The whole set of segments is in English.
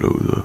it over there.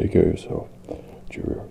Take care of yourself. Cheerio.